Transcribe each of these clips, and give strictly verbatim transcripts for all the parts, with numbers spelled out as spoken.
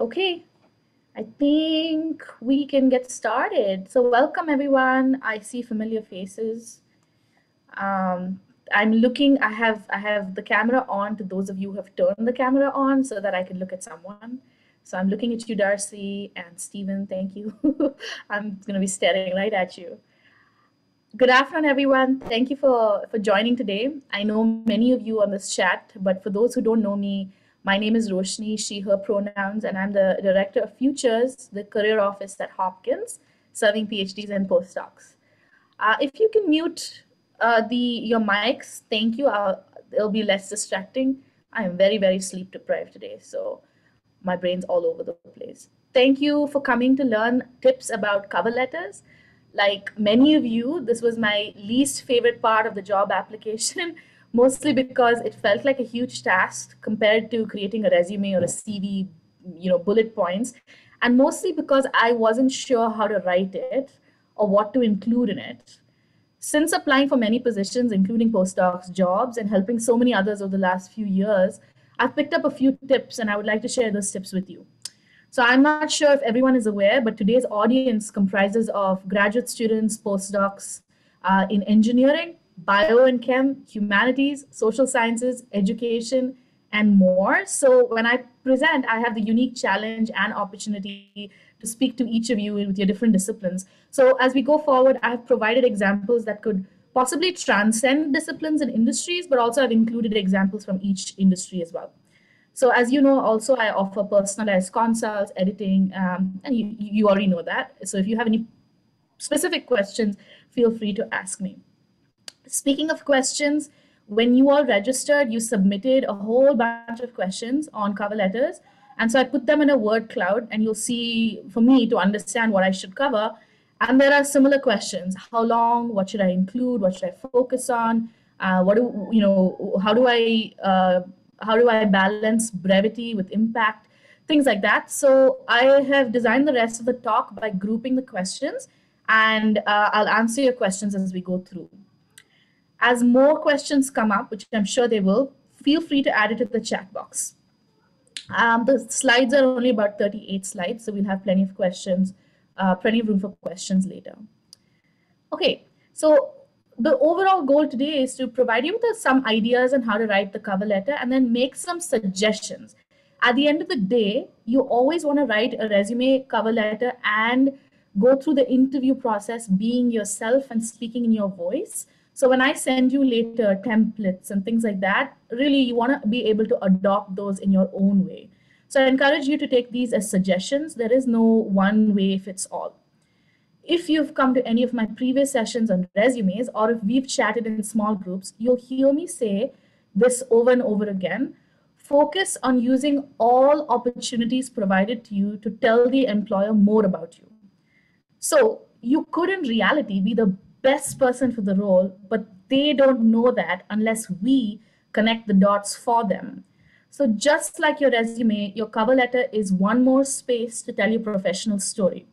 Okay, I think we can get started. So welcome everyone. I see familiar faces. Um, I'm looking, I have, I have the camera on to those of you who have turned the camera on so that I can look at someone. So I'm looking at you, Darcy and Stephen, thank you. I'm gonna be staring right at you. Good afternoon, everyone. Thank you for, for joining today. I know many of you on this chat, but for those who don't know me, my name is Roshni, she, her pronouns, and I'm the director of PHutures, the career office at Hopkins, serving PhDs and postdocs. Uh, if you can mute uh, the your mics, thank you. I'll, it'll be less distracting. I am very, very sleep deprived today, so my brain's all over the place. Thank you for coming to learn tips about cover letters. Like many of you, this was my least favorite part of the job application. Mostly because it felt like a huge task compared to creating a resume or a C V, you know, bullet points, and mostly because I wasn't sure how to write it or what to include in it. Since applying for many positions, including postdocs, jobs, and helping so many others over the last few years, I've picked up a few tips, and I would like to share those tips with you. So I'm not sure if everyone is aware, but today's audience comprises of graduate students, postdocs uh, in engineering, bio and chem, humanities, social sciences, education, and more. So when I present, I have the unique challenge and opportunity to speak to each of you with your different disciplines. So as we go forward, I have provided examples that could possibly transcend disciplines and industries, but also I've included examples from each industry as well. So as you know, also I offer personalized consults, editing, um, and you, you already know that. So if you have any specific questions, feel free to ask me. Speaking of questions, when you all registered, you submitted a whole bunch of questions on cover letters. And so I put them in a word cloud, and you'll see for me to understand what I should cover. And there are similar questions. How long? What should I include? What should I focus on? Uh, what do, you know, how do I, uh, how do I balance brevity with impact? Things like that. So I have designed the rest of the talk by grouping the questions, and uh, I'll answer your questions as we go through. As more questions come up, which I'm sure they will, feel free to add it to the chat box. Um, the slides are only about thirty-eight slides, so we'll have plenty of questions, uh, plenty of room for questions later. Okay, so the overall goal today is to provide you with some ideas on how to write the cover letter and then make some suggestions. At the end of the day, you always want to write a resume, cover letter, and go through the interview process being yourself and speaking in your voice. So when I send you later templates and things like that, really you want to be able to adopt those in your own way. So I encourage you to take these as suggestions. There is no one way fits all. If you've come to any of my previous sessions on resumes, or if we've chatted in small groups, you'll hear me say this over and over again. Focus on using all opportunities provided to you to tell the employer more about you. So you could in reality be the best person for the role, but they don't know that unless we connect the dots for them. So just like your resume, your cover letter is one more space to tell your professional story.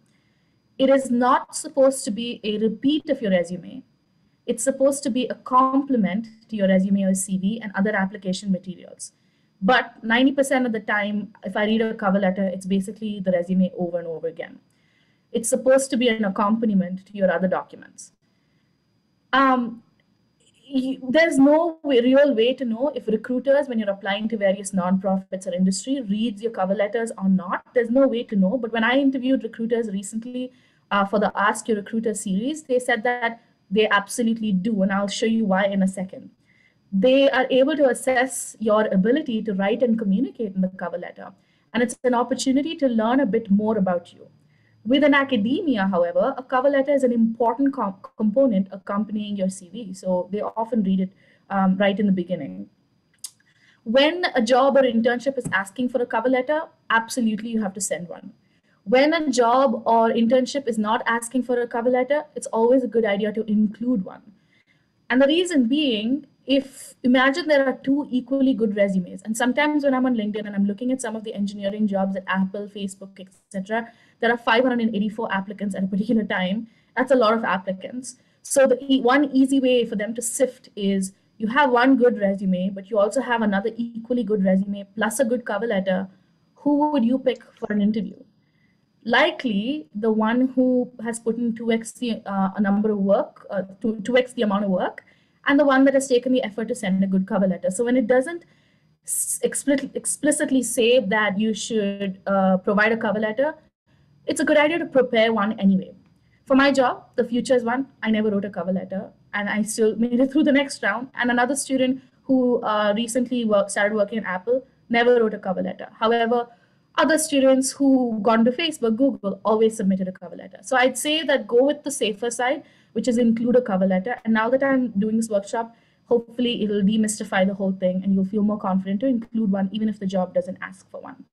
It is not supposed to be a repeat of your resume. It's supposed to be a complement to your resume or C V and other application materials. But ninety percent of the time, if I read a cover letter, it's basically the resume over and over again. It's supposed to be an accompaniment to your other documents. Um, you, there's no way, real way to know if recruiters, when you're applying to various nonprofits or industry, reads your cover letters or not. There's no way to know. But when I interviewed recruiters recently uh, for the Ask Your Recruiter series, they said that they absolutely do. And I'll show you why in a second. They are able to assess your ability to write and communicate in the cover letter. And it's an opportunity to learn a bit more about you. Within academia, however, a cover letter is an important comp component accompanying your C V. So they often read it um, right in the beginning. When a job or internship is asking for a cover letter, absolutely you have to send one. When a job or internship is not asking for a cover letter, it's always a good idea to include one. And the reason being, if imagine there are two equally good resumes, and sometimes when I'm on LinkedIn and I'm looking at some of the engineering jobs at Apple, Facebook, et cetera, there are five hundred eighty-four applicants at a particular time. That's a lot of applicants. So the e one easy way for them to sift is you have one good resume, but you also have another equally good resume plus a good cover letter. who would you pick for an interview? Likely the one who has put in two x the uh, a number of work, uh, two x the amount of work, and the one that has taken the effort to send a good cover letter. So when it doesn't explicitly say that you should uh, provide a cover letter, it's a good idea to prepare one anyway. For my job, the Futures one, I never wrote a cover letter, and I still made it through the next round. And another student who uh, recently work, started working at Apple never wrote a cover letter. However, other students who got into Facebook, Google, always submitted a cover letter. So I'd say that go with the safer side, which is include a cover letter. And now that I'm doing this workshop, hopefully it'll demystify the whole thing and you'll feel more confident to include one, even if the job doesn't ask for one.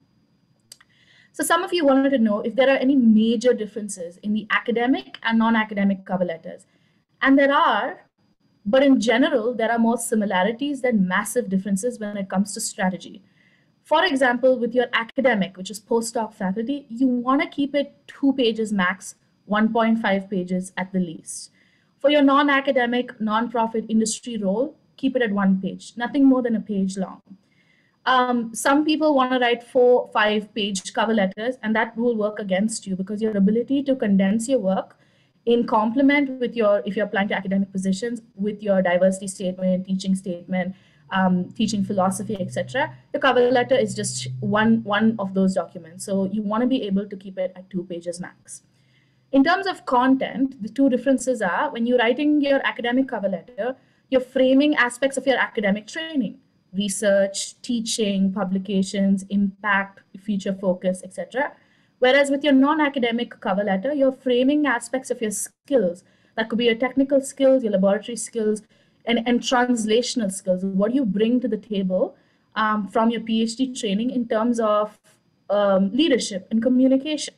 So some of you wanted to know if there are any major differences in the academic and non-academic cover letters. And there are, but in general, there are more similarities than massive differences when it comes to strategy. For example, with your academic, which is postdoc faculty, you want to keep it two pages max, one point five pages at the least. For your non-academic, non-profit industry role, keep it at one page, nothing more than a page long. Um, some people want to write four, five page cover letters, and that will work against you because your ability to condense your work in complement with your, if you're applying to academic positions, with your diversity statement, teaching statement, um, teaching philosophy, et cetera. The cover letter is just one, one of those documents. So you want to be able to keep it at two pages max. In terms of content, the two differences are when you're writing your academic cover letter, you're framing aspects of your academic training. Research, teaching, publications, impact, future focus, et cetera. Whereas with your non-academic cover letter, you're framing aspects of your skills. That could be your technical skills, your laboratory skills, and, and translational skills. What do you bring to the table um, from your PhD training in terms of um, leadership and communication?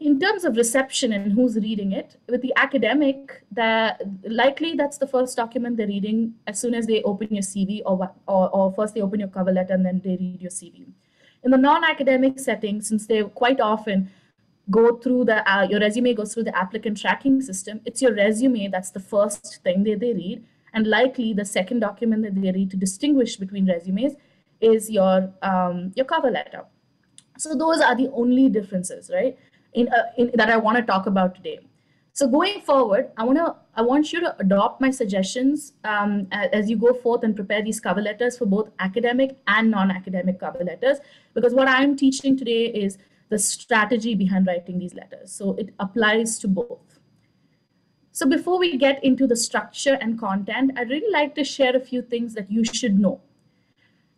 In terms of reception and who's reading it, with the academic, that likely that's the first document they're reading as soon as they open your C V, or, or, or first they open your cover letter and then they read your C V. In the non-academic setting, since they quite often go through the, uh, your resume goes through the applicant tracking system, it's your resume that's the first thing that they read. And likely the second document that they read to distinguish between resumes is your, um, your cover letter. So those are the only differences, right? In, uh, in, that I want to talk about today. So going forward, I want to I want you to adopt my suggestions um, as you go forth and prepare these cover letters for both academic and non-academic cover letters, because what I'm teaching today is the strategy behind writing these letters. So it applies to both. So before we get into the structure and content, I'd really like to share a few things that you should know.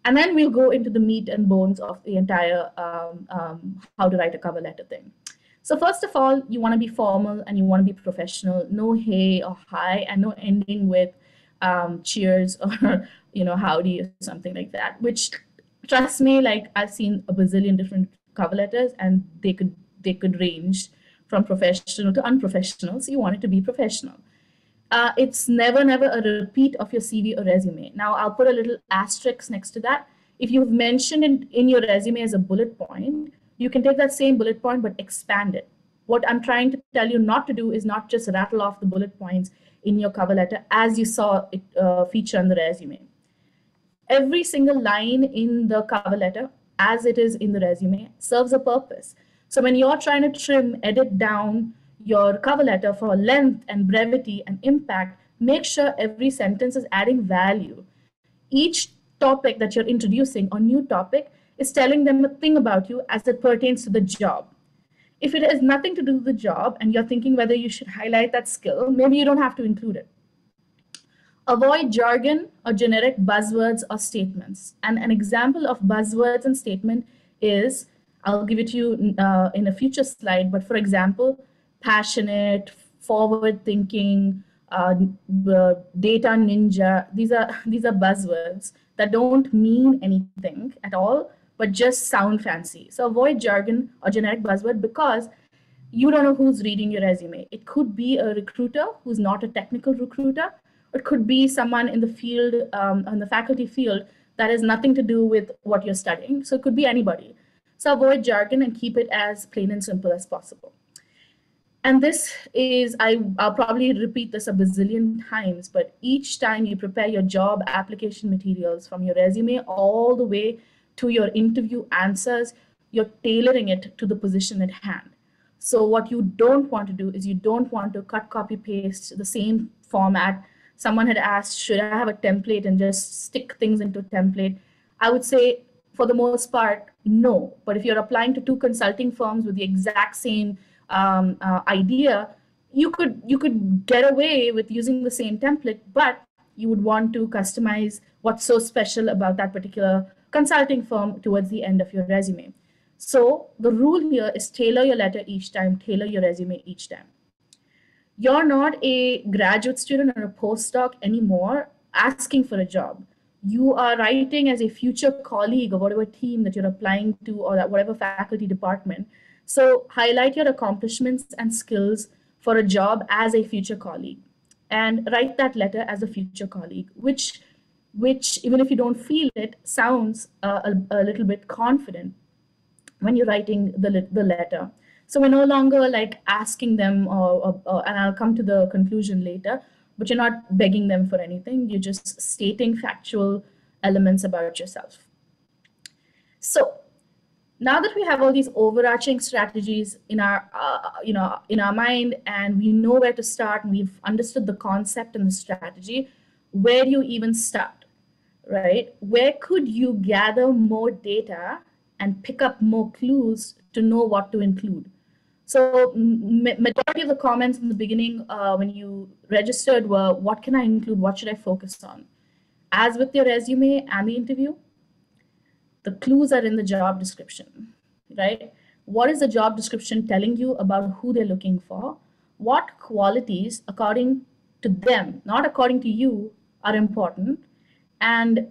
And then we'll go into the meat and bones of the entire um, um, how to write a cover letter thing. So first of all, you want to be formal and you want to be professional. No hey or hi, and no ending with um, cheers or, you know, howdy or something like that, which, trust me, like I've seen a bazillion different cover letters and they could, they could range from professional to unprofessional. So you want it to be professional. Uh, it's never, never a repeat of your C V or resume. Now, I'll put a little asterisk next to that. If you've mentioned in, in your resume as a bullet point, you can take that same bullet point, but expand it. What I'm trying to tell you not to do is not just rattle off the bullet points in your cover letter as you saw it uh, feature on the resume. Every single line in the cover letter, as it is in the resume, serves a purpose. So when you're trying to trim, edit down your cover letter for length and brevity and impact, make sure every sentence is adding value. Each topic that you're introducing or new topic is telling them a thing about you as it pertains to the job. If it has nothing to do with the job and you're thinking whether you should highlight that skill, maybe you don't have to include it. Avoid jargon or generic buzzwords or statements. And an example of buzzwords and statement is, I'll give it to you uh, in a future slide, but for example, passionate, forward-thinking, uh, data ninja, these are, these are buzzwords that don't mean anything at all, but just sound fancy. So avoid jargon or generic buzzword because you don't know who's reading your resume. It could be a recruiter who's not a technical recruiter. It could be someone in the field, um, in the faculty field that has nothing to do with what you're studying. So it could be anybody. So avoid jargon and keep it as plain and simple as possible. And this is, I, I'll probably repeat this a bazillion times, but each time you prepare your job application materials from your resume all the way to your interview answers, you're tailoring it to the position at hand. So what you don't want to do is you don't want to cut, copy, paste the same format. Someone had asked, should I have a template and just stick things into a template? I would say, for the most part, no. But if you're applying to two consulting firms with the exact same um, uh, idea, you could, you could get away with using the same template, but you would want to customize what's so special about that particular consulting firm towards the end of your resume. So the rule here is tailor your letter each time, tailor your resume each time. You're not a graduate student or a postdoc anymore asking for a job. You are writing as a future colleague or whatever team that you're applying to or whatever faculty department. So highlight your accomplishments and skills for a job as a future colleague and write that letter as a future colleague, which, which even if you don't feel it, sounds uh, a, a little bit confident when you're writing the, the letter. So we're no longer like asking them, or, or, or, and I'll come to the conclusion later, but you're not begging them for anything. You're just stating factual elements about yourself. So now that we have all these overarching strategies in our, uh, you know, in our mind, and we know where to start, and we've understood the concept and the strategy, where do you even start, right? Where could you gather more data and pick up more clues to know what to include? So majority of the comments in the beginning uh, when you registered were, what can I include? What should I focus on? As with your resume and the interview, the clues are in the job description, right? What is the job description telling you about who they're looking for? What qualities, according to them, not according to you, are important? And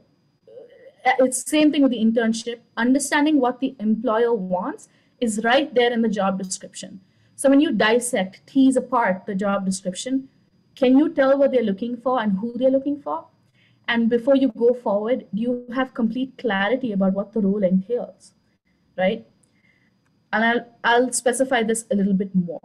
it's the same thing with the internship. Understanding what the employer wants is right there in the job description. So when you dissect, tease apart the job description, can you tell what they're looking for and who they're looking for? And before you go forward, do you have complete clarity about what the role entails, right? And I'll, I'll specify this a little bit more.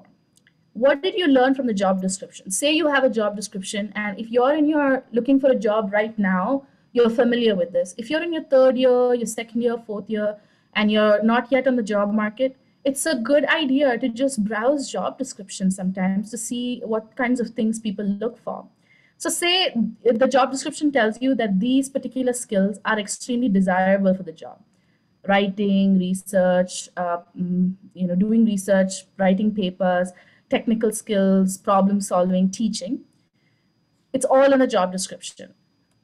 What did you learn from the job description? Say you have a job description, and if you're in your looking for a job right now, you're familiar with this. If you're in your third year, your second year, fourth year, and you're not yet on the job market, it's a good idea to just browse job descriptions sometimes to see what kinds of things people look for. So say the job description tells you that these particular skills are extremely desirable for the job. Writing, research, uh, you know, doing research, writing papers, technical skills, problem solving, teaching. It's all in the job description.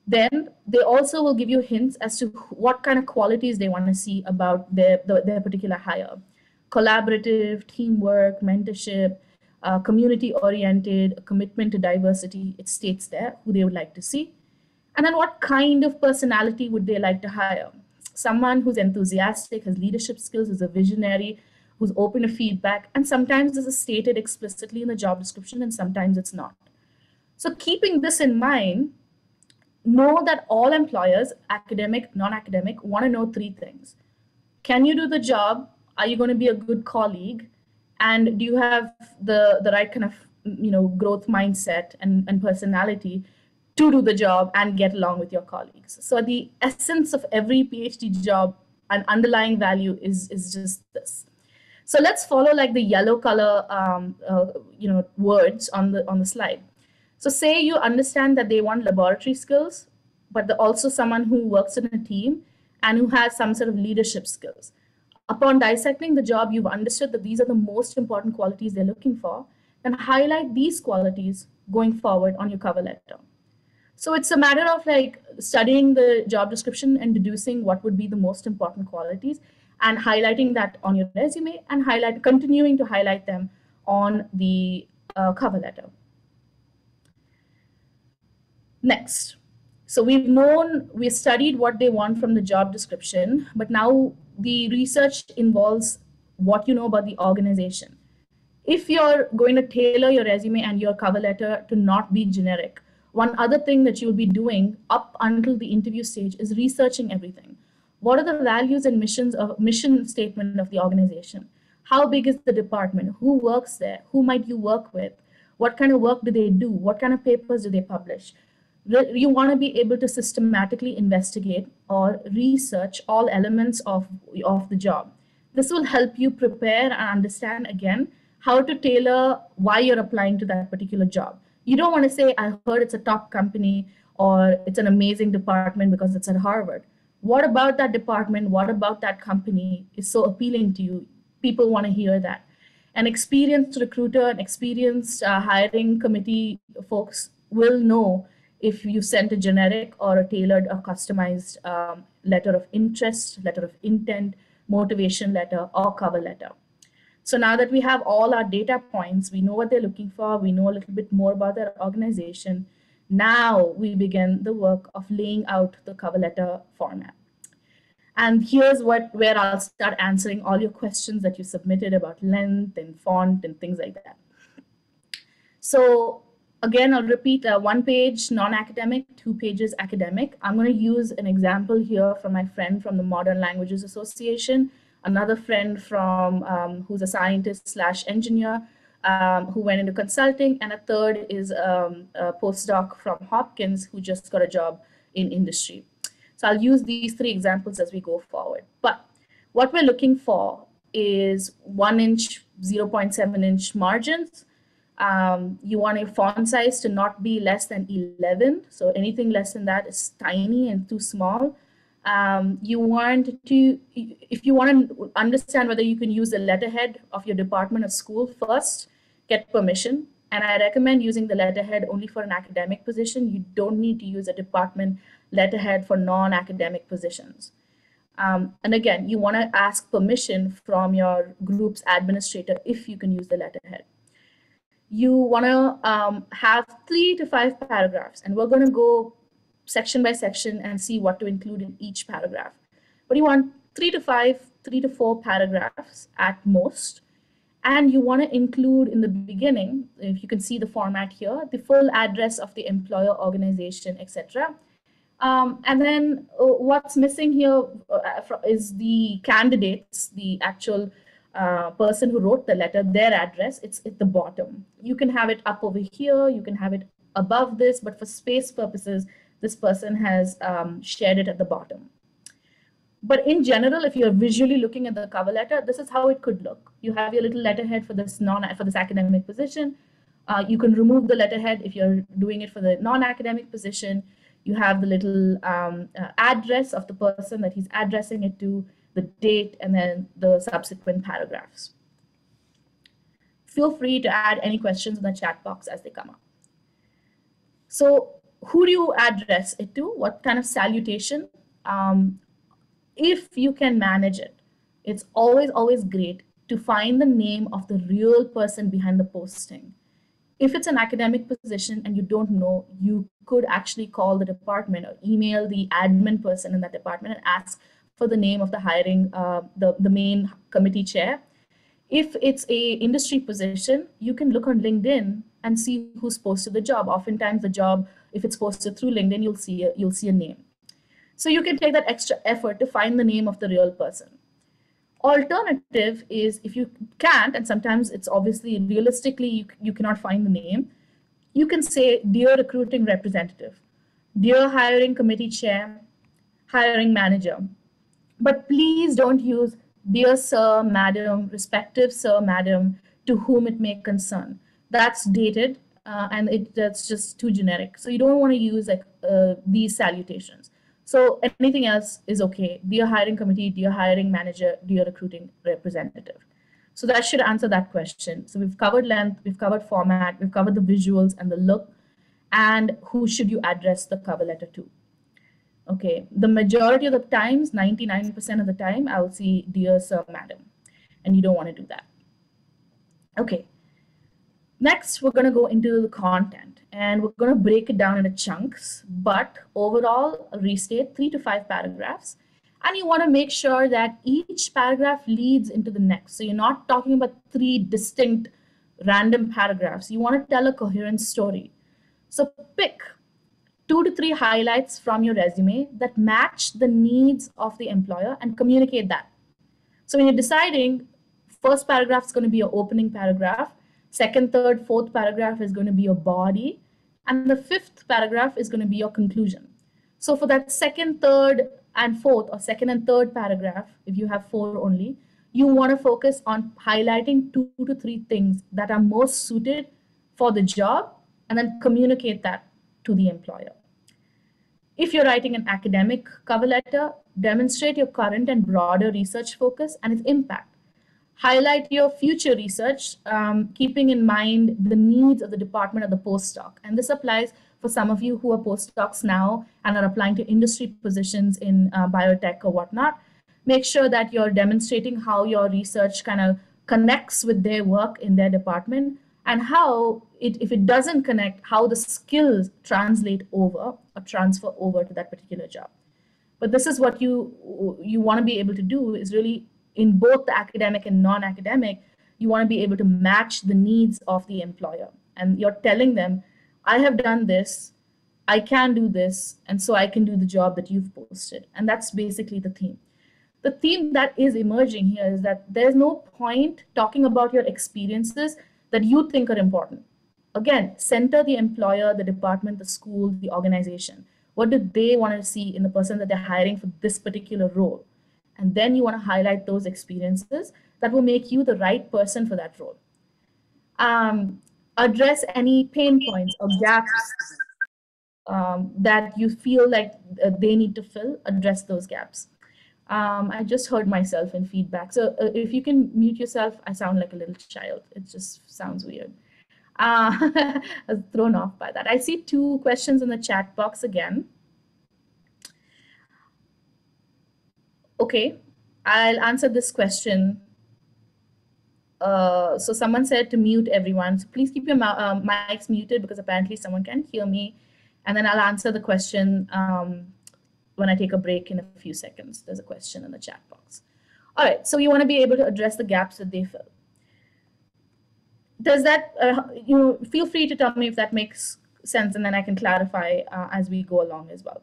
Then they also will give you hints as to what kind of qualities they want to see about their, their, their particular hire. Collaborative, teamwork, mentorship, uh, community-oriented, commitment to diversity. It states there who they would like to see. And then what kind of personality would they like to hire? Someone who's enthusiastic, has leadership skills, is a visionary, who's open to feedback. And sometimes this is stated explicitly in the job description and sometimes it's not. So keeping this in mind, know that all employers, academic, non-academic, want to know three things. Can you do the job? Are you going to be a good colleague? And do you have the, the right kind of, you know, growth mindset and, and personality to do the job and get along with your colleagues? So the essence of every PhD job and underlying value is, is just this. So let's follow like the yellow color, um, uh, you know, words on the, on the slide. So say you understand that they want laboratory skills, but also someone who works in a team and who has some sort of leadership skills. Upon dissecting the job, you've understood that these are the most important qualities they're looking for, and highlight these qualities going forward on your cover letter. So it's a matter of like studying the job description and deducing what would be the most important qualities and highlighting that on your resume and highlight, continuing to highlight them on the uh, cover letter. Next, so we've known, we studied what they want from the job description, but now the research involves what you know about the organization. If you're going to tailor your resume and your cover letter to not be generic, one other thing that you'll be doing up until the interview stage is researching everything. What are the values and missions of mission statement of the organization? How big is the department? Who works there? Who might you work with? What kind of work do they do? What kind of papers do they publish? you want to be able to systematically investigate or research all elements of, of the job. This will help you prepare and understand, again, how to tailor why you're applying to that particular job. You don't want to say, I heard it's a top company or it's an amazing department because it's at Harvard. What about that department? What about that company is so appealing to you? People want to hear that. An experienced recruiter, an experienced uh, hiring committee folks will know if you sent a generic or a tailored or customized um, letter of interest, letter of intent, motivation letter, or cover letter. So now that we have all our data points, we know what they're looking for, we know a little bit more about their organization. Now we begin the work of laying out the cover letter format. And here's what, where I'll start answering all your questions that you submitted about length and font and things like that. So again, I'll repeat, uh, one page non-academic, two pages academic. I'm going to use an example here from my friend from the Modern Languages Association, another friend from um, who's a scientist slash engineer um, who went into consulting, and a third is um, a postdoc from Hopkins who just got a job in industry. So I'll use these three examples as we go forward. But what we're looking for is one inch, zero point seven inch margins. Um, you want your font size to not be less than eleven. So anything less than that is tiny and too small. Um, you want to, if you want to understand whether you can use the letterhead of your department or school, first get permission. And I recommend using the letterhead only for an academic position. You don't need to use a department letterhead for non-academic positions. Um, and again, you want to ask permission from your group's administrator if you can use the letterhead. You want to um, have three to five paragraphs, and we're going to go section by section and see what to include in each paragraph. But you want three to five, three to four paragraphs at most, and you want to include in the beginning, if you can see the format here, the full address of the employer, organization, et cetera. Um, and then uh, what's missing here is the candidates, the actual Uh, person who wrote the letter, their address. It's at the bottom. You can have it up over here, you can have it above this, but for space purposes, this person has um, shared it at the bottom. But in general, if you're visually looking at the cover letter, this is how it could look. You have your little letterhead for this non for this academic position. Uh, you can remove the letterhead if you're doing it for the non-academic position. You have the little um, uh, address of the person that he's addressing it to, the date, and then the subsequent paragraphs. Feel free to add any questions in the chat box as they come up. So who do you address it to? What kind of salutation? Um, if you can manage it, it's always, always great to find the name of the real person behind the posting. If it's an academic position and you don't know, you could actually call the department or email the admin person in that department and ask for the name of the hiring, uh, the, the main committee chair. If it's a industry position, you can look on LinkedIn and see who's posted the job. Oftentimes the job, if it's posted through LinkedIn, you'll see a, you'll see a name. So you can take that extra effort to find the name of the real person. Alternative is if you can't, and sometimes it's obviously realistically, you, you cannot find the name, you can say, dear recruiting representative, dear hiring committee chair, hiring manager. But please don't use dear sir, madam, respective sir, madam, to whom it may concern. That's dated uh, and it, that's just too generic. So you don't want to use like uh, these salutations. So anything else is okay. Dear hiring committee, dear hiring manager, dear recruiting representative. So that should answer that question. So we've covered length, we've covered format, we've covered the visuals and the look, and who should you address the cover letter to. Okay, the majority of the times, ninety-nine percent of the time, I will see dear sir, madam, and you don't want to do that. Okay, next we're going to go into the content, and we're going to break it down into chunks, but overall, restate three to five paragraphs, and you want to make sure that each paragraph leads into the next. So you're not talking about three distinct random paragraphs. You want to tell a coherent story. So pick two to three highlights from your resume that match the needs of the employer and communicate that. So when you're deciding, first paragraph is going to be your opening paragraph, second, third, fourth paragraph is going to be your body, And the fifth paragraph is going to be your conclusion. So for that second, third, and fourth, or second and third paragraph, if you have four only, you want to focus on highlighting two to three things that are most suited for the job, and then communicate that to the employer. If you're writing an academic cover letter, demonstrate your current and broader research focus and its impact. Highlight your future research, um, keeping in mind the needs of the department or the postdoc. And this applies for some of you who are postdocs now and are applying to industry positions in uh, biotech or whatnot. Make sure that you're demonstrating how your research kind of connects with their work in their department, and how it, if it doesn't connect, how the skills translate over or transfer over to that particular job. But this is what you, you want to be able to do, is really in both the academic and non-academic, you want to be able to match the needs of the employer. And you're telling them, I have done this, I can do this, and so I can do the job that you've posted. And that's basically the theme. The theme that is emerging here is that there's no point talking about your experiences that you think are important. Again, center the employer, the department, the school, the organization. What do they want to see in the person that they're hiring for this particular role? And then you want to highlight those experiences that will make you the right person for that role. Um, address any pain points or gaps um, that you feel like uh, they need to fill, address those gaps. Um, I just heard myself in feedback. So uh, if you can mute yourself, I sound like a little child. It just sounds weird. Uh, I was thrown off by that. I see two questions in the chat box again. Okay, I'll answer this question. Uh, so someone said to mute everyone. So please keep your uh, mics muted, because apparently someone can hear me. And then I'll answer the question um, when I take a break in a few seconds. There's a question in the chat box. All right, so you want to be able to address the gaps that they fill. Does that, uh, you know, feel free to tell me if that makes sense, and then I can clarify uh, as we go along as well.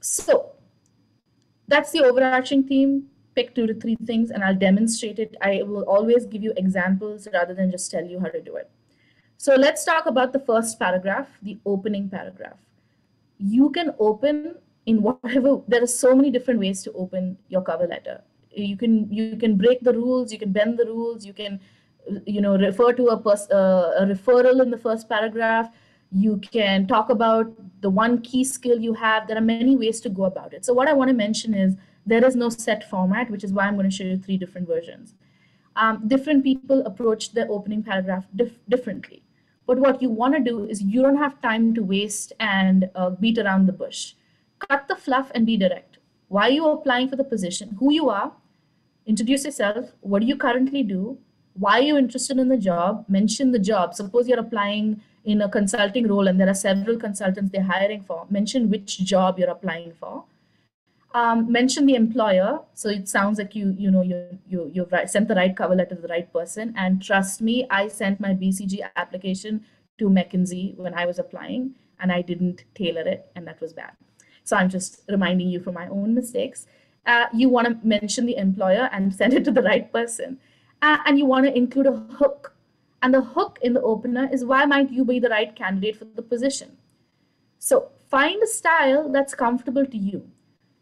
So that's the overarching theme. Pick two to three things and I'll demonstrate it. I will always give you examples rather than just tell you how to do it. So let's talk about the first paragraph, the opening paragraph. You can open in whatever, there are so many different ways to open your cover letter. You can, you can break the rules, you can bend the rules, you can, you know, refer to a, pers uh, a referral in the first paragraph. You can talk about the one key skill you have. There are many ways to go about it. So what I want to mention is there is no set format, which is why I'm going to show you three different versions. Um, different people approach the opening paragraph dif differently. But what you want to do is you don't have time to waste and uh, beat around the bush. Cut the fluff and be direct. Why you are applying for the position, who you are, introduce yourself, what do you currently do, why are you interested in the job, mention the job. Suppose you're applying in a consulting role and there are several consultants they're hiring for, mention which job you're applying for. Um, mention the employer, so it sounds like you you know you you you've sent the right cover letter to the right person. And trust me, I sent my B C G application to McKinsey when I was applying, and I didn't tailor it, and that was bad. So I'm just reminding you from my own mistakes. Uh, you want to mention the employer and send it to the right person, uh, and you want to include a hook. And the hook in the opener is why might you be the right candidate for the position. So find a style that's comfortable to you.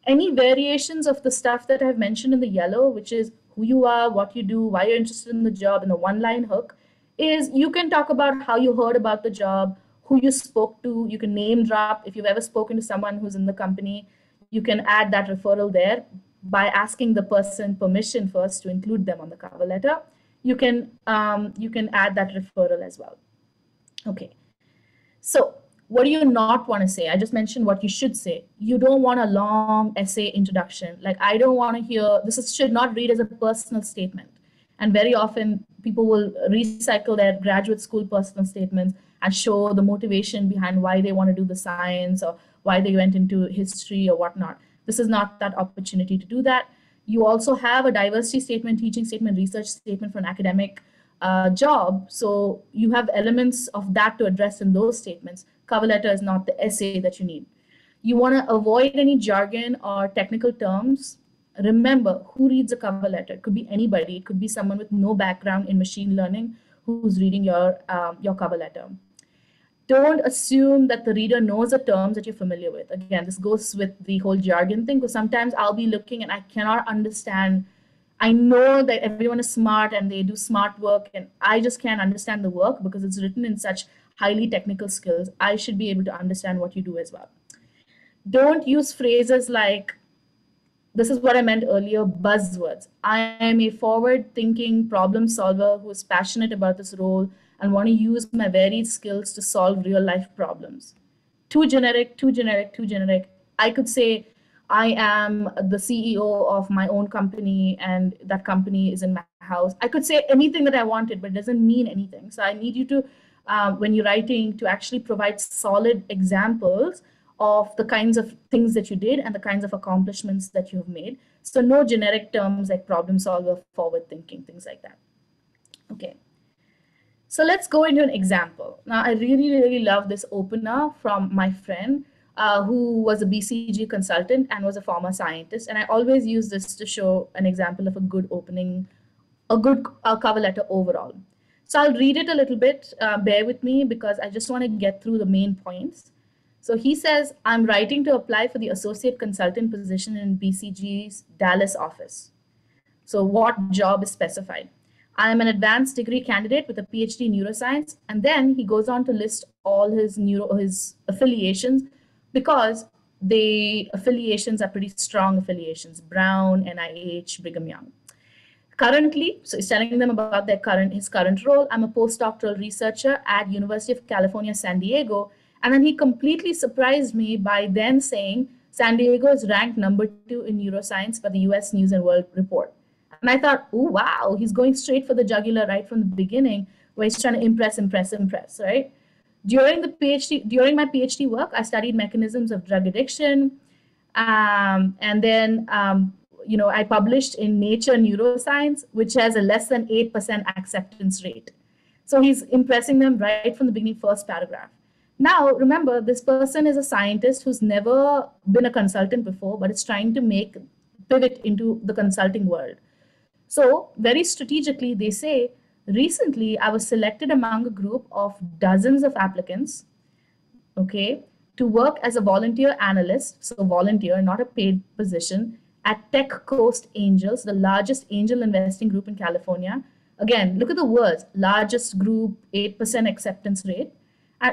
Any variations of the stuff that I've mentioned in the yellow, which is who you are, what you do, why you're interested in the job, and the one-line hook, is you can talk about how you heard about the job, who you spoke to, you can name drop. If you've ever spoken to someone who's in the company, you can add that referral there by asking the person permission first to include them on the cover letter. You can, um, you can add that referral as well. Okay, so what do you not want to say? I just mentioned what you should say. You don't want a long essay introduction. Like, I don't want to hear, this is, should not read as a personal statement. And very often people will recycle their graduate school personal statements and show the motivation behind why they want to do the science or why they went into history or whatnot. This is not that opportunity to do that. You also have a diversity statement, teaching statement, research statement for an academic uh, job. So you have elements of that to address in those statements. Cover letter is not the essay that you need. You want to avoid any jargon or technical terms. Remember, who reads a cover letter? It could be anybody. It could be someone with no background in machine learning who's reading your, um, your cover letter. Don't assume that the reader knows the terms that you're familiar with. Again, this goes with the whole jargon thing, because sometimes I'll be looking and I cannot understand. I know that everyone is smart and they do smart work, and I just can't understand the work because it's written in such highly technical skills. I should be able to understand what you do as well. Don't use phrases like, this is what I meant earlier, buzzwords. I am a forward-thinking problem solver who is passionate about this role and want to use my varied skills to solve real-life problems. Too generic, too generic, too generic. I could say, I am the C E O of my own company and that company is in my house. I could say anything that I wanted, but it doesn't mean anything. So I need you to, uh, when you're writing, to actually provide solid examples of the kinds of things that you did and the kinds of accomplishments that you have made. So no generic terms like problem solver, forward thinking, things like that. Okay. So let's go into an example. Now, I really, really love this opener from my friend uh, who was a B C G consultant and was a former scientist. And I always use this to show an example of a good opening, a good uh, cover letter overall. So I'll read it a little bit, uh, bear with me, because I just want to get through the main points. So he says, I'm writing to apply for the associate consultant position in B C G's Dallas office. So what job is specified? I am an advanced degree candidate with a P H D in neuroscience. And then he goes on to list all his, neuro, his affiliations, because the affiliations are pretty strong affiliations, Brown, N I H, Brigham Young. Currently, so he's telling them about their current, his current role. I'm a postdoctoral researcher at University of California, San Diego. And then he completely surprised me by then saying, San Diego is ranked number two in neuroscience by the U S News and World Report. And I thought, oh, wow, he's going straight for the jugular right from the beginning, where he's trying to impress, impress, impress, right? During the PhD, during my PhD work, I studied mechanisms of drug addiction. Um, and then, um, you know, I published in Nature Neuroscience, which has a less than eight percent acceptance rate. So he's impressing them right from the beginning, first paragraph. Now, remember, this person is a scientist who's never been a consultant before, but is trying to make pivot into the consulting world. So very strategically, they say, recently, I was selected among a group of dozens of applicants, okay, to work as a volunteer analyst, so volunteer, not a paid position, at Tech Coast Angels, the largest angel investing group in California. Again, look at the words, largest group, eight percent acceptance rate.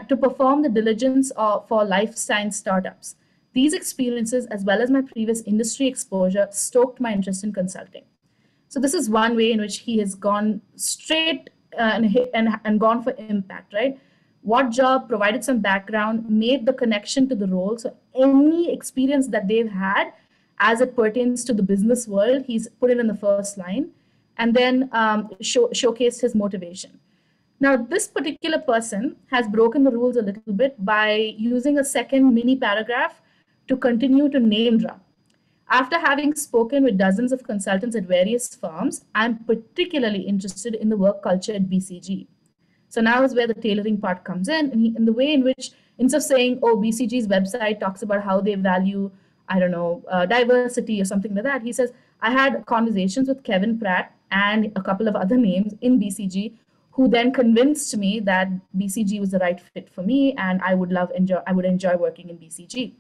To perform the diligence of, for life science startups. These experiences, as well as my previous industry exposure, stoked my interest in consulting. So this is one way in which he has gone straight and, and, and gone for impact, right? What job, provided some background, made the connection to the role. So any experience that they've had as it pertains to the business world, he's put it in the first line, and then um, show, showcased his motivation. Now, this particular person has broken the rules a little bit by using a second mini paragraph to continue to name drop. After having spoken with dozens of consultants at various firms, I'm particularly interested in the work culture at B C G. So now is where the tailoring part comes in, and he, in the way in which, instead of saying, oh, B C G's website talks about how they value, I don't know, uh, diversity or something like that, he says, I had conversations with Kevin Pratt and a couple of other names in B C G, who then convinced me that B C G was the right fit for me, and I would love enjoy I would enjoy working in B C G.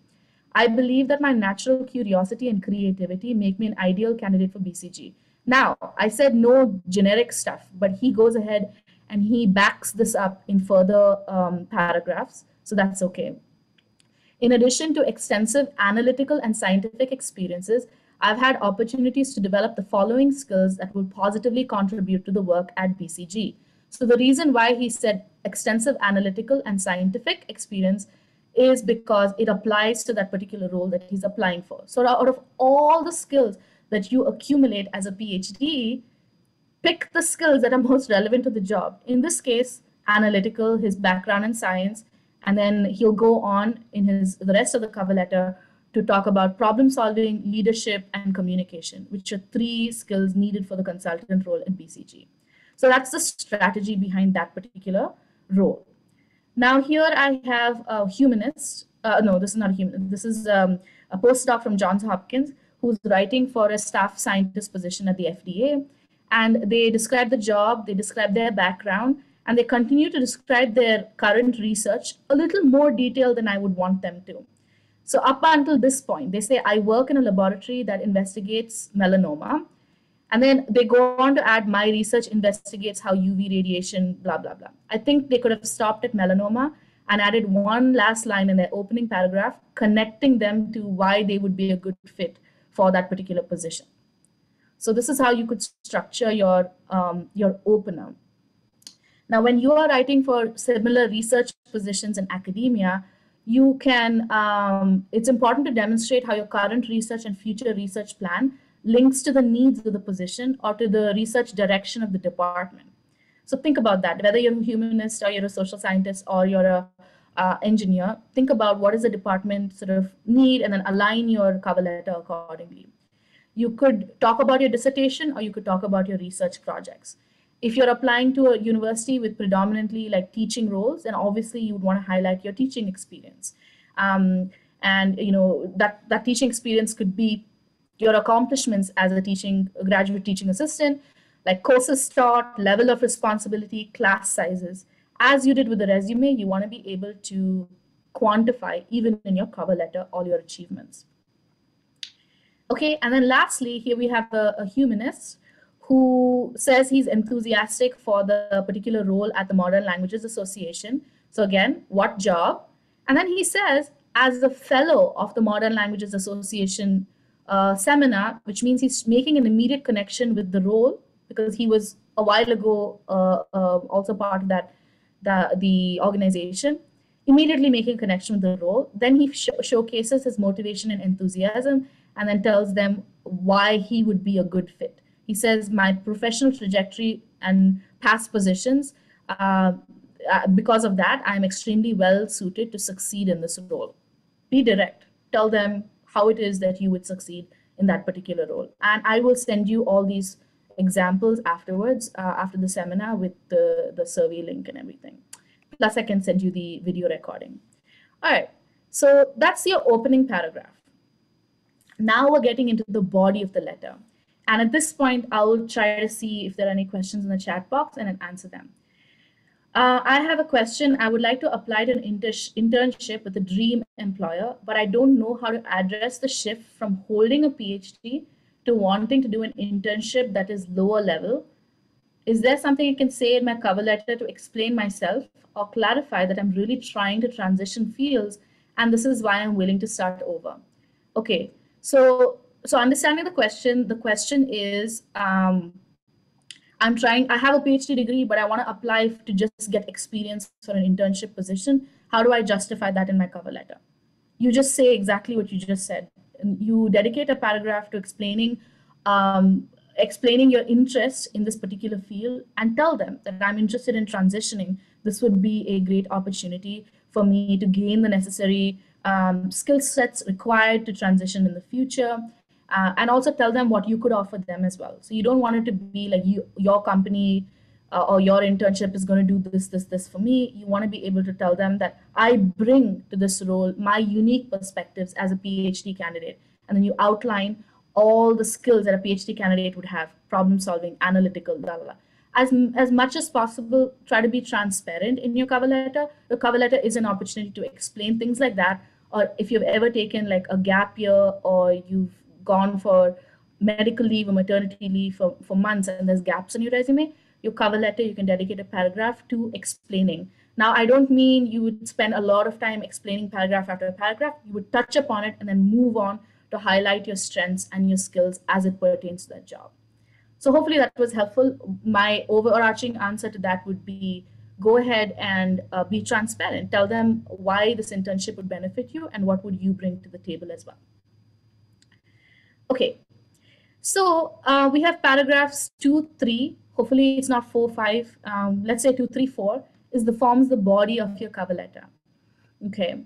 I believe that my natural curiosity and creativity make me an ideal candidate for B C G. Now, I said no generic stuff, but he goes ahead and he backs this up in further um, paragraphs, so that's okay. In addition to extensive analytical and scientific experiences, I've had opportunities to develop the following skills that will positively contribute to the work at B C G. So the reason why he said extensive analytical and scientific experience is because it applies to that particular role that he's applying for. So out of all the skills that you accumulate as a PhD, pick the skills that are most relevant to the job. In this case, analytical, his background in science, and then he'll go on in his the rest of the cover letter to talk about problem solving, leadership, and communication, which are three skills needed for the consultant role in B C G. So that's the strategy behind that particular role. Now here I have a humanist, uh, no, this is not a humanist, this is um, a postdoc from Johns Hopkins who's writing for a staff scientist position at the F D A. And they describe the job, they describe their background, and they continue to describe their current research a little more detail than I would want them to. So up until this point, they say, I work in a laboratory that investigates melanoma. And then they go on to add, my research investigates how U V radiation, blah, blah, blah. I think they could have stopped at melanoma and added one last line in their opening paragraph, connecting them to why they would be a good fit for that particular position. So this is how you could structure your, um, your opener. Now, when you are writing for similar research positions in academia, you can, um, it's important to demonstrate how your current research and future research plan links to the needs of the position or to the research direction of the department. So think about that, whether you're a humanist or you're a social scientist or you're a uh, engineer, think about what is the department sort of need and then align your cover letter accordingly. You could talk about your dissertation or you could talk about your research projects. If you're applying to a university with predominantly like teaching roles, then obviously you would want to highlight your teaching experience. Um, and you know that, that teaching experience could be your accomplishments as a teaching a graduate teaching assistant, like courses taught, level of responsibility, class sizes. As you did with the resume, you want to be able to quantify even in your cover letter all your achievements. Okay, and then lastly, here we have a, a humanist who says he's enthusiastic for the particular role at the Modern Languages Association. So again, what job? And then he says, as a fellow of the Modern Languages Association uh, seminar, which means he's making an immediate connection with the role because he was a while ago uh, uh, also part of that, the, the organization, immediately making connection with the role. Then he sh showcases his motivation and enthusiasm and then tells them why he would be a good fit. He says, my professional trajectory and past positions, uh, because of that, I'm extremely well suited to succeed in this role. Be direct. Tell them how it is that you would succeed in that particular role. And I will send you all these examples afterwards, uh, after the seminar with the, the survey link and everything. Plus, I can send you the video recording. All right, so that's your opening paragraph. Now we're getting into the body of the letter. And at this point, I'll try to see if there are any questions in the chat box and then answer them. Uh, I have a question. I would like to apply to an inter internship with a dream employer, but I don't know how to address the shift from holding a PhD to wanting to do an internship that is lower level. Is there something I can say in my cover letter to explain myself or clarify that I'm really trying to transition fields and this is why I'm willing to start over? Okay, so So understanding the question, the question is, um, I'm trying, I have a PhD degree, but I want to apply to just get experience for an internship position. How do I justify that in my cover letter? You just say exactly what you just said. You dedicate a paragraph to explaining, um, explaining your interest in this particular field and tell them that I'm interested in transitioning. This would be a great opportunity for me to gain the necessary um, skill sets required to transition in the future. Uh, and also tell them what you could offer them as well. So you don't want it to be like you, your company uh, or your internship is going to do this, this, this for me. You want to be able to tell them that I bring to this role my unique perspectives as a PhD candidate. And then you outline all the skills that a PhD candidate would have, problem solving, analytical, blah, blah, blah. As, as much as possible, try to be transparent in your cover letter. Your cover letter is an opportunity to explain things like that. Or if you've ever taken like a gap year or you've gone for medical leave or maternity leave for, for months and there's gaps in your resume, your cover letter, you can dedicate a paragraph to explaining. Now, I don't mean you would spend a lot of time explaining paragraph after paragraph. You would touch upon it and then move on to highlight your strengths and your skills as it pertains to that job. So hopefully that was helpful. My overarching answer to that would be, go ahead and uh, be transparent. Tell them why this internship would benefit you and what would you bring to the table as well. Okay, so uh, we have paragraphs two, three, hopefully it's not four, five, um, let's say two, three, four, is the forms the body of your cover letter. Okay,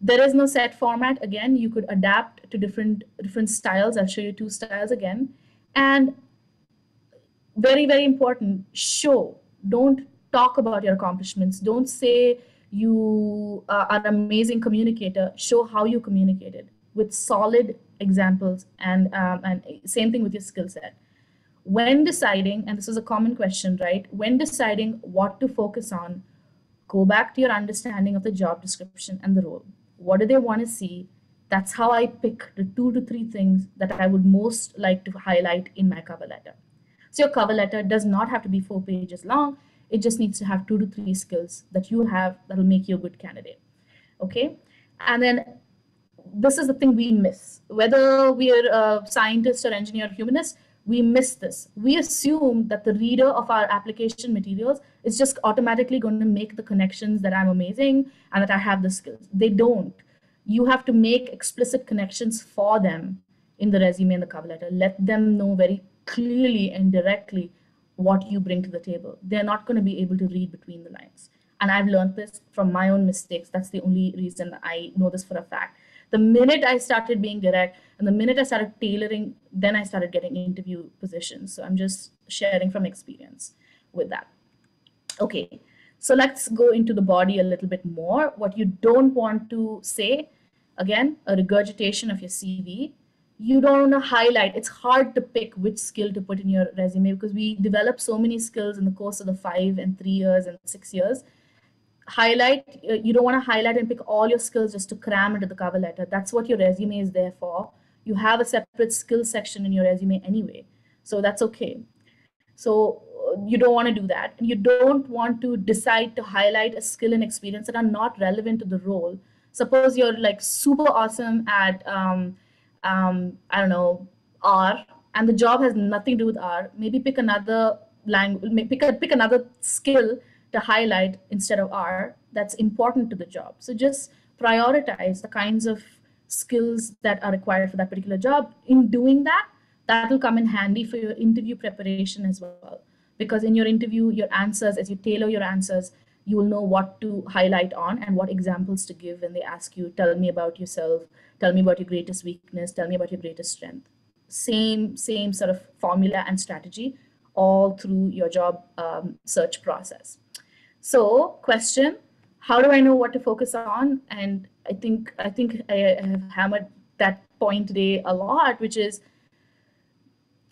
there is no set format. Again, you could adapt to different, different styles. I'll show you two styles again. And very, very important, show. Don't talk about your accomplishments. Don't say you uh, are an amazing communicator. Show how you communicated with solid examples and, um, and same thing with your skill set. when deciding, and this is a common question, right? When deciding what to focus on, go back to your understanding of the job description and the role. What do they want to see? That's how I pick the two to three things that I would most like to highlight in my cover letter. So your cover letter does not have to be four pages long. It just needs to have two to three skills that you have that will make you a good candidate. Okay. And then this is the thing we miss. Whether we are a scientist or engineer or humanist, we miss this. We assume that the reader of our application materials is just automatically going to make the connections that I'm amazing and that I have the skills. They don't. You have to make explicit connections for them in the resume and the cover letter. Let them know very clearly and directly what you bring to the table. They're not going to be able to read between the lines. And I've learned this from my own mistakes. That's the only reason I know this for a fact. The minute I started being direct and the minute I started tailoring, then I started getting interview positions. So I'm just sharing from experience with that. Okay, so let's go into the body a little bit more. What you don't want to say, again, a regurgitation of your C V. You don't want to highlight. It's hard to pick which skill to put in your resume because we develop so many skills in the course of the five and three years and six years. Highlight, you don't want to highlight and pick all your skills just to cram into the cover letter. That's what your resume is there for. You have a separate skill section in your resume anyway, so that's okay. So you don't want to do that. And you don't want to decide to highlight a skill and experience that are not relevant to the role. Suppose you're like super awesome at, um, um, I don't know, R, and the job has nothing to do with R. Maybe pick another language, pick, a, pick another skill to highlight instead of R that's important to the job. So just prioritize the kinds of skills that are required for that particular job. In doing that, that will come in handy for your interview preparation as well. Because in your interview, your answers, as you tailor your answers, you will know what to highlight on and what examples to give when they ask you, tell me about yourself, tell me about your greatest weakness, tell me about your greatest strength. Same, same sort of formula and strategy all through your job um, search process. So question, how do I know what to focus on? And I think I think I have hammered that point today a lot, which is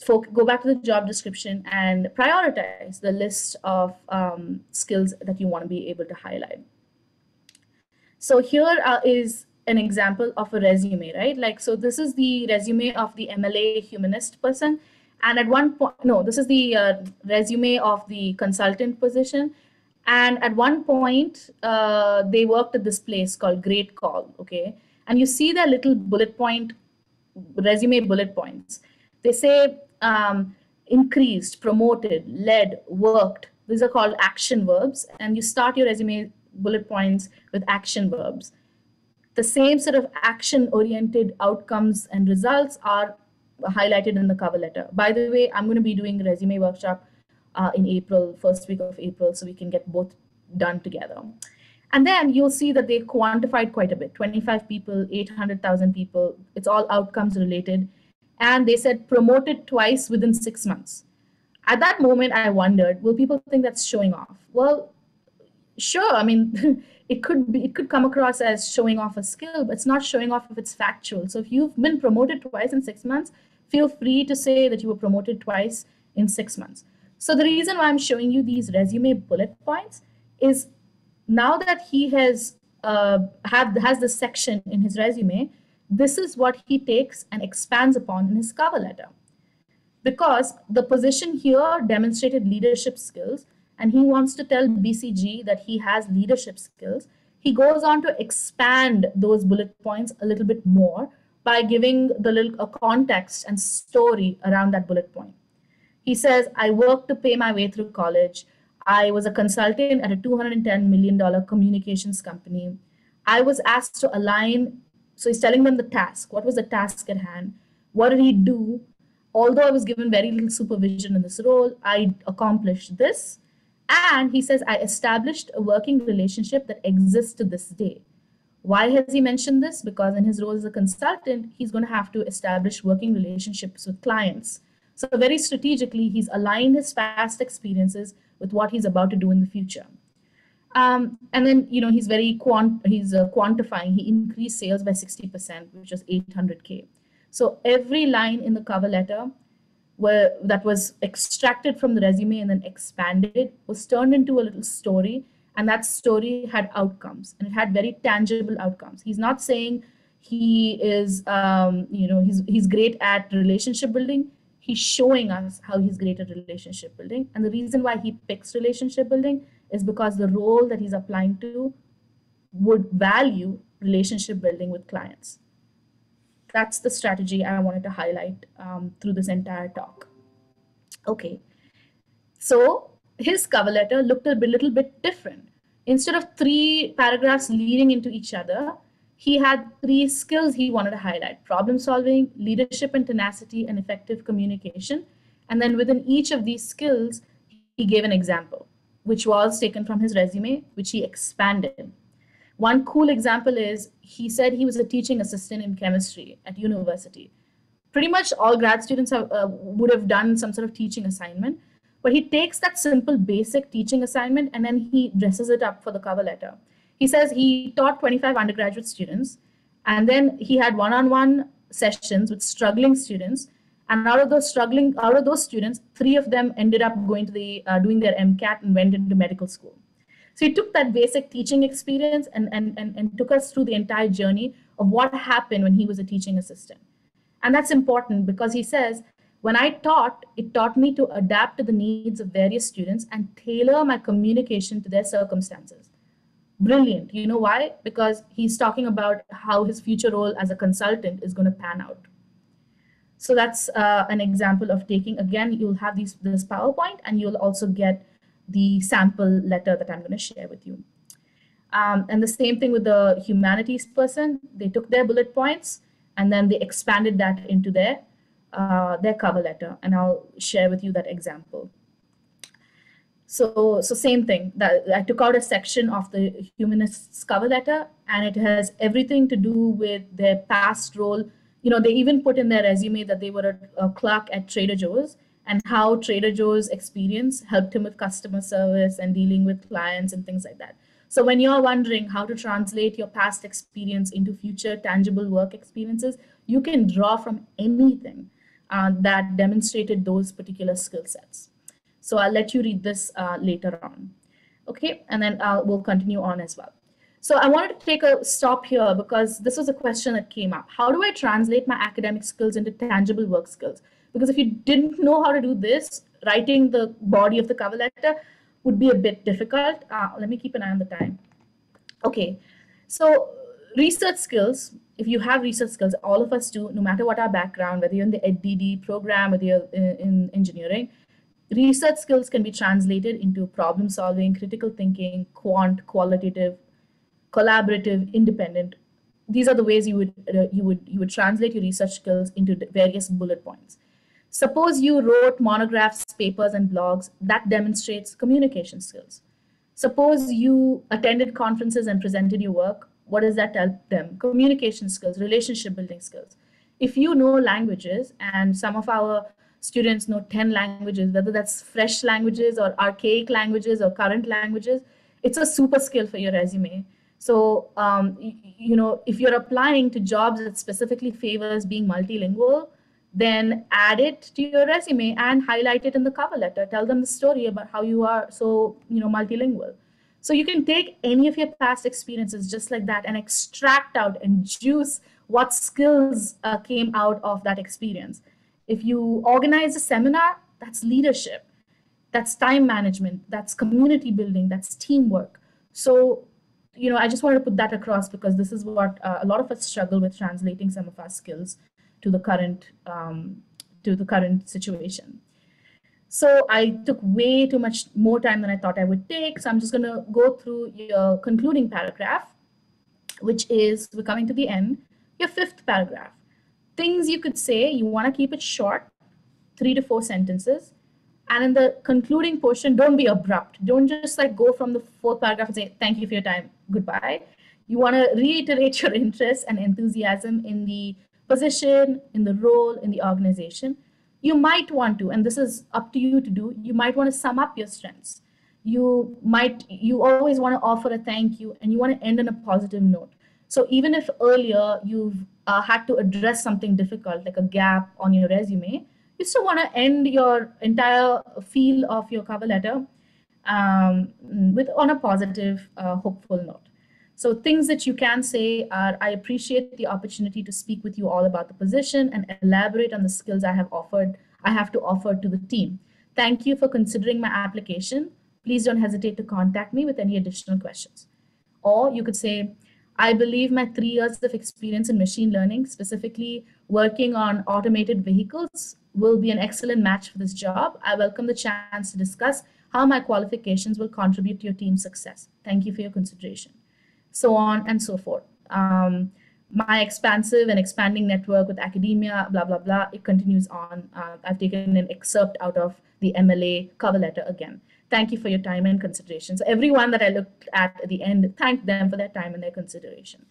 go back to the job description and prioritize the list of um, skills that you want to be able to highlight. So here uh, is an example of a resume, right? Like, so this is the resume of the M L A humanist person. And at one point, no, this is the uh, resume of the consultant position. And at one point, uh, they worked at this place called Great Call, okay? And you see their little bullet point, resume bullet points. They say um, increased, promoted, led, worked. These are called action verbs. And you start your resume bullet points with action verbs. The same sort of action-oriented outcomes and results are highlighted in the cover letter. By the way, I'm going to be doing a resume workshop Uh, in April, first week of April, so we can get both done together. And then you'll see that they quantified quite a bit, twenty-five people, eight hundred thousand people, it's all outcomes related. And they said promoted twice within six months. At that moment, I wondered, will people think that's showing off? Well, sure, I mean, it could be, it could come across as showing off a skill, but it's not showing off if it's factual. So if you've been promoted twice in six months, feel free to say that you were promoted twice in six months. So the reason why I'm showing you these resume bullet points is now that he has uh, have, has this section in his resume, this is what he takes and expands upon in his cover letter. Because the position here demonstrated leadership skills, and he wants to tell B C G that he has leadership skills. He goes on to expand those bullet points a little bit more by giving the little a context and story around that bullet point. He says, I worked to pay my way through college. I was a consultant at a two hundred ten million dollar communications company. I was asked to align. So he's telling them the task. What was the task at hand? What did he do? Although I was given very little supervision in this role, I accomplished this. And he says, I established a working relationship that exists to this day. Why has he mentioned this? Because in his role as a consultant, he's going to have to establish working relationships with clients. So very strategically, he's aligned his past experiences with what he's about to do in the future. Um, and then, you know, he's very quant he's uh, quantifying. He increased sales by sixty percent, which was eight hundred K. So every line in the cover letter were, that was extracted from the resume and then expanded, was turned into a little story, and that story had outcomes, and it had very tangible outcomes. He's not saying he is, um, you know, he's, he's great at relationship building. He's showing us how he's great at relationship building. And the reason why he picks relationship building is because the role that he's applying to would value relationship building with clients. That's the strategy I wanted to highlight um, through this entire talk. Okay, so his cover letter looked a bit, little bit different. Instead of three paragraphs leading into each other, he had three skills he wanted to highlight: problem solving, leadership and tenacity, and effective communication. And then within each of these skills, he gave an example, which was taken from his resume, which he expanded. One cool example is he said he was a teaching assistant in chemistry at university. Pretty much all grad students have, uh, would have done some sort of teaching assignment, but he takes that simple basic teaching assignment and then he dresses it up for the cover letter. He says he taught twenty-five undergraduate students, and then he had one-on-one sessions with struggling students. And out of those struggling, out of those students, three of them ended up going to the uh, doing their MCAT and went into medical school. So he took that basic teaching experience and and and, and took us through the entire journey of what happened when he was a teaching assistant. And that's important because he says, when I taught, it taught me to adapt to the needs of various students and tailor my communication to their circumstances. Brilliant. You know why? Because he's talking about how his future role as a consultant is going to pan out. So that's uh, an example of taking, again, you'll have these, this PowerPoint, and you'll also get the sample letter that I'm going to share with you. Um, and the same thing with the humanities person. They took their bullet points and then they expanded that into their, uh, their cover letter. And I'll share with you that example. So, so same thing, that I took out a section of the humanists cover letter, and it has everything to do with their past role. You know, they even put in their resume that they were a, a clerk at Trader Joe's, and how Trader Joe's experience helped him with customer service and dealing with clients and things like that. So when you're wondering how to translate your past experience into future tangible work experiences, you can draw from anything uh, that demonstrated those particular skill sets. So I'll let you read this uh, later on. Okay, and then uh, we'll continue on as well. So I wanted to take a stop here because this was a question that came up. How do I translate my academic skills into tangible work skills? Because if you didn't know how to do this, writing the body of the cover letter would be a bit difficult. Uh, let me keep an eye on the time. Okay, so research skills. If you have research skills, all of us do, no matter what our background, whether you're in the E D D program, whether you're in, in engineering, research skills can be translated into problem solving, critical thinking, quant, qualitative, collaborative, independent. These are the ways you would, uh, you would, you would translate your research skills into various bullet points. Suppose you wrote monographs, papers, and blogs. That demonstrates communication skills. Suppose you attended conferences and presented your work. What does that tell them? Communication skills, relationship building skills. If you know languages, and some of our students know ten languages, whether that's fresh languages or archaic languages or current languages, it's a super skill for your resume. So, um, you, you know, if you're applying to jobs that specifically favors being multilingual, then add it to your resume and highlight it in the cover letter. Tell them the story about how you are so, you know, multilingual. So you can take any of your past experiences just like that and extract out and juice what skills uh, came out of that experience. If you organize a seminar, that's leadership, that's time management, that's community building, that's teamwork. So, you know, I just wanted to put that across because this is what uh, a lot of us struggle with, translating some of our skills to the current, um, to the current situation. So I took way too much more time than I thought I would take. So I'm just gonna go through your concluding paragraph, which is, we're coming to the end, your fifth paragraph. Things you could say, you want to keep it short, three to four sentences. And in the concluding portion, don't be abrupt. Don't just like go from the fourth paragraph and say, thank you for your time, goodbye. You want to reiterate your interest and enthusiasm in the position, in the role, in the organization. You might want to, and this is up to you to do, you might want to sum up your strengths. You might, you always want to offer a thank you, and you want to end on a positive note. So even if earlier you've uh, had to address something difficult, like a gap on your resume, just to want to end your entire feel of your cover letter um, with on a positive, uh, hopeful note. So things that you can say are, I appreciate the opportunity to speak with you all about the position and elaborate on the skills I have offered, I have to offer to the team. Thank you for considering my application. Please don't hesitate to contact me with any additional questions. Or you could say, I believe my three years of experience in machine learning, specifically working on automated vehicles, will be an excellent match for this job. I welcome the chance to discuss how my qualifications will contribute to your team's success. Thank you for your consideration. So on and so forth. Um, my expansive and expanding network with academia, blah, blah, blah, it continues on. Uh, I've taken an excerpt out of the M L A cover letter again. Thank you for your time and consideration. So everyone that I looked at at the end, thank them for their time and their consideration.